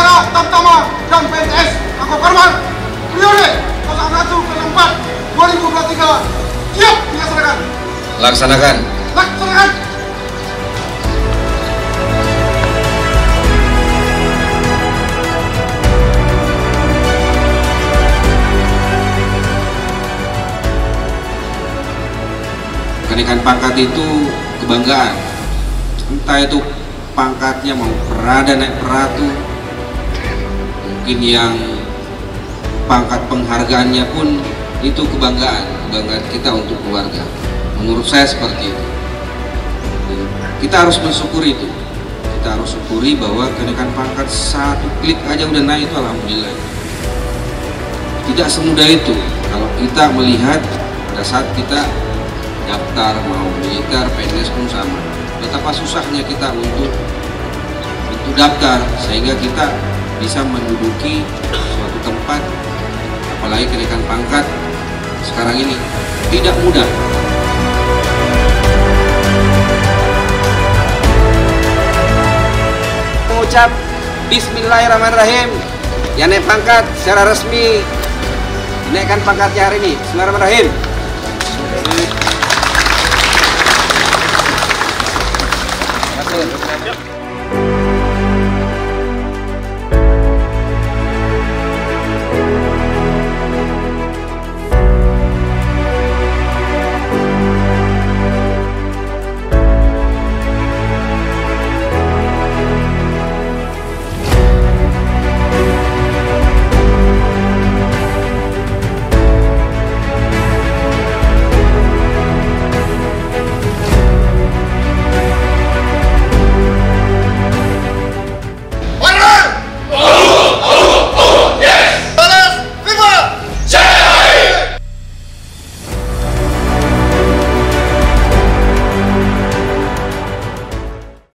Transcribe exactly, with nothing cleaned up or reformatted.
Bintara Tamtama dan P N S Aku Korban periode nol satu ke empat dua ribu dua puluh tiga. Siap dilaksanakan. Laksanakan. Laksanakan. Kenaikan pangkat itu kebanggaan, entah itu pangkatnya mau berada naik peratu, mungkin yang pangkat penghargaannya pun itu kebanggaan, kebanggaan kita untuk keluarga. Menurut saya seperti itu. Kita harus mensyukuri itu. Kita harus syukuri bahwa kenaikan pangkat satu klik aja udah naik itu, alhamdulillah. Tidak semudah itu kalau kita melihat pada saat kita daftar mau militer, P N S pun sama. Betapa susahnya kita untuk untuk daftar sehingga kita bisa menduduki suatu tempat, apalagi kenaikan pangkat sekarang ini tidak mudah. Mengucap Bismillahirrahmanirrahim yang naik pangkat secara resmi, naikkan pangkatnya hari ini. Bismillahirrahmanirrahim. Terima kasih.